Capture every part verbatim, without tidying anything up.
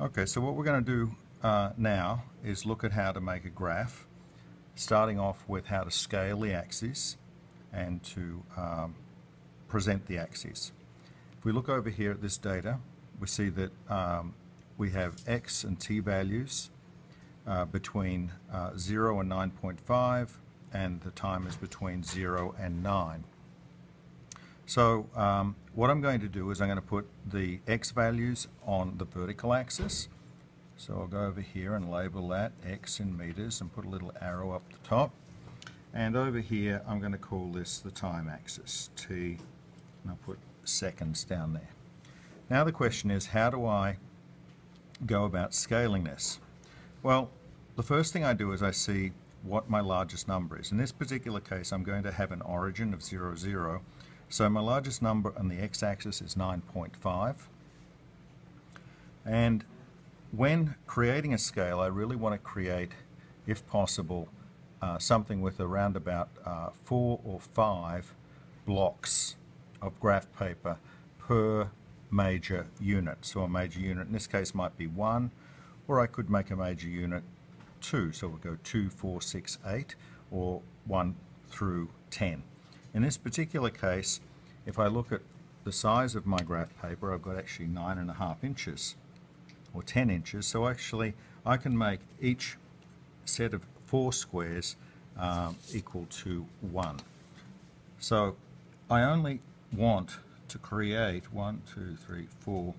Okay, so what we're going to do uh, now is look at how to make a graph, starting off with how to scale the axes and to um, present the axes. If we look over here at this data, we see that um, we have x and t values uh, between uh, zero and nine point five, and the time is between zero and nine. So um, what I'm going to do is I'm going to put the x values on the vertical axis. So I'll go over here and label that x in meters and put a little arrow up the top. And over here I'm going to call this the time axis, t, and I'll put seconds down there. Now the question is, how do I go about scaling this? Well, the first thing I do is I see what my largest number is. In this particular case, I'm going to have an origin of zero, zero. So my largest number on the x-axis is nine point five. And when creating a scale, I really want to create, if possible, uh, something with around about uh, four or five blocks of graph paper per major unit. So a major unit in this case might be one, or I could make a major unit two. So we'll go two, four, six, eight, or one through ten. In this particular case, if I look at the size of my graph paper, I've got actually nine and a half inches or ten inches. So actually, I can make each set of four squares um, equal to one. So I only want to create one, two, three, four,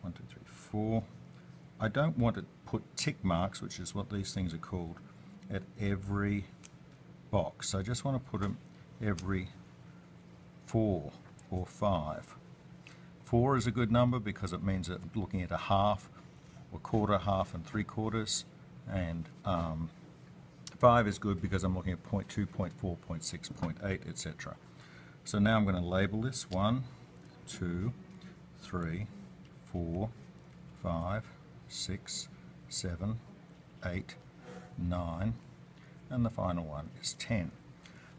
one, two, three, four. I don't want to put tick marks, which is what these things are called, at every box. I just want to put them every four or five. Four is a good number because it means that I'm looking at a half, a quarter, half, and three quarters. And um, five is good because I'm looking at zero point two, zero point four, zero point six, zero point eight, et cetera. So now I'm going to label this one, two, three, four, five, six, seven, eight, nine, and the final one is ten.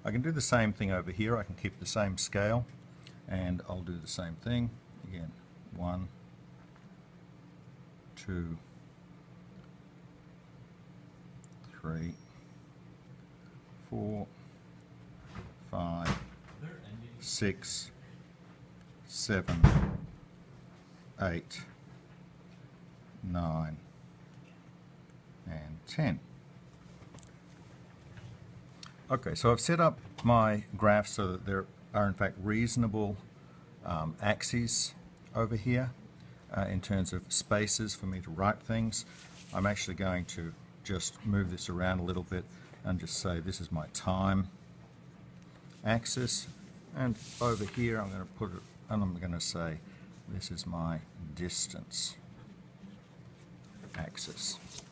I can do the same thing over here. I can keep the same scale, and I'll do the same thing again. One, two, three, four, five, six, seven, eight, nine, and ten. Okay, so I've set up my graph so that there are in fact reasonable um, axes over here uh, in terms of spaces for me to write things. I'm actually going to just move this around a little bit and just say this is my time axis, and over here I'm going to put it, and I'm going to say this is my distance axis.